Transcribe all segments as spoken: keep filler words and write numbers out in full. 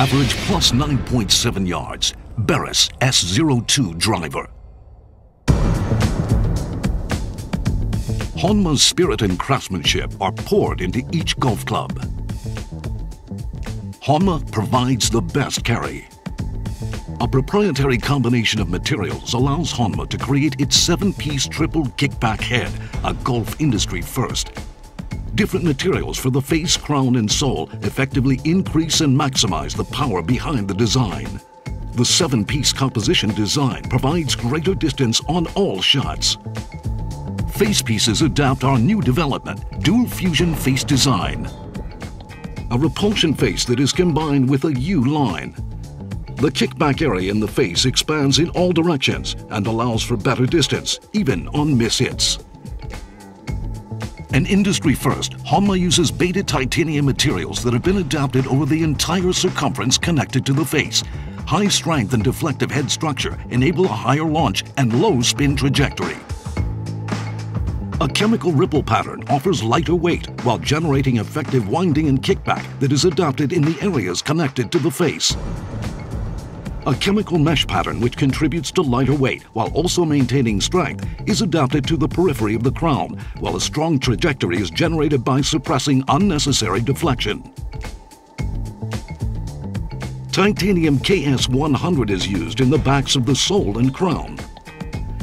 Average plus nine point seven yards. Beres S zero two driver. Honma's spirit and craftsmanship are poured into each golf club. Honma provides the best carry. A proprietary combination of materials allows Honma to create its seven-piece triple kickback head, a golf industry first. Different materials for the face, crown, and sole effectively increase and maximize the power behind the design. The seven-piece composition design provides greater distance on all shots. Face pieces adapt our new development, Dual Fusion Face Design. A repulsion face that is combined with a U-line. The kickback area in the face expands in all directions and allows for better distance, even on miss hits. An industry first, Honma uses beta titanium materials that have been adapted over the entire circumference connected to the face. High strength and deflective head structure enable a higher launch and low spin trajectory. A chemical ripple pattern offers lighter weight while generating effective winding and kickback that is adapted in the areas connected to the face. A chemical mesh pattern which contributes to lighter weight while also maintaining strength is adapted to the periphery of the crown, while a strong trajectory is generated by suppressing unnecessary deflection. Titanium K S one hundred is used in the backs of the sole and crown.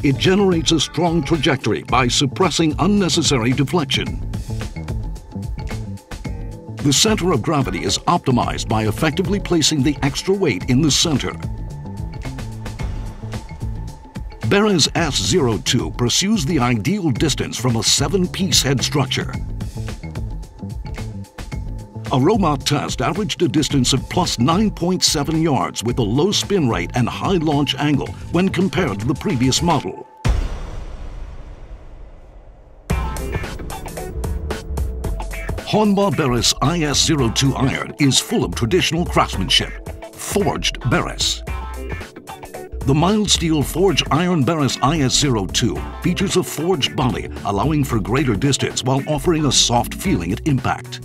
It generates a strong trajectory by suppressing unnecessary deflection. The center of gravity is optimized by effectively placing the extra weight in the center. Beres S zero two pursues the ideal distance from a seven-piece head structure. A robot test averaged a distance of plus nine point seven yards with a low spin rate and high launch angle when compared to the previous model. Honma Beres I S zero two iron is full of traditional craftsmanship. Forged Beres. The mild steel forged iron Beres I S zero two features a forged body, allowing for greater distance while offering a soft feeling at impact.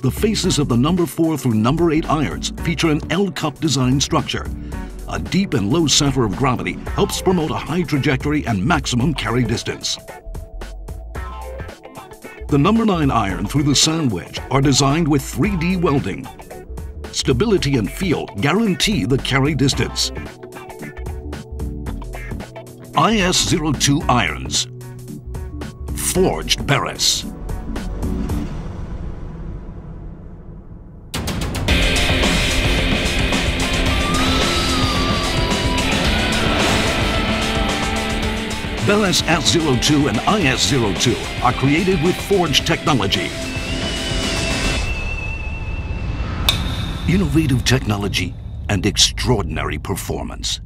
The faces of the number four through number eight irons feature an L-cup design structure. A deep and low center of gravity helps promote a high trajectory and maximum carry distance. The number nine iron through the sand wedge are designed with three D welding. Stability and feel guarantee the carry distance. I S zero two irons. Forged Beres. Beres S zero two and I S zero two are created with forged technology. Innovative technology and extraordinary performance.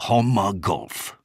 Honma Golf.